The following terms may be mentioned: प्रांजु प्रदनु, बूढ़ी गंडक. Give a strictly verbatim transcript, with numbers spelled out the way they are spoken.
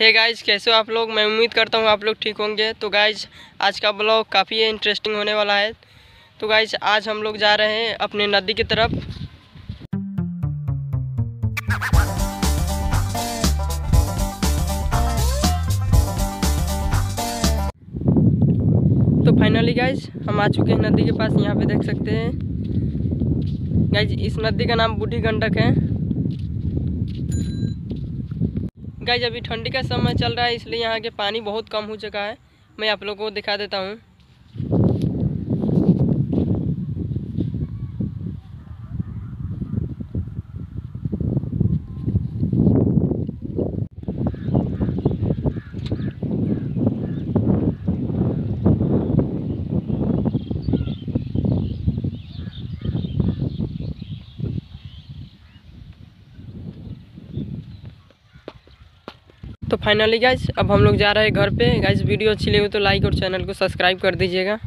Hey guys, कैसे हो आप लोग। मैं उम्मीद करता हूँ आप लोग ठीक होंगे। तो गाइज, आज का ब्लॉग काफ़ी इंटरेस्टिंग होने वाला है। तो गाइज, आज हम लोग जा रहे हैं अपने नदी की तरफ। तो फाइनली गाइज, हम आ चुके हैं नदी के पास। यहाँ पे देख सकते हैं गाइज, इस नदी का नाम बूढ़ी गंडक है। गाइज, अभी ठंडी का समय चल रहा है, इसलिए यहाँ के पानी बहुत कम हो चुका है। मैं आप लोगों को दिखा देता हूँ। तो फाइनली गाइज, अब हम लोग जा रहे हैं घर पे। गाइज, वीडियो अच्छी लगी तो लाइक और चैनल को सब्सक्राइब कर दीजिएगा।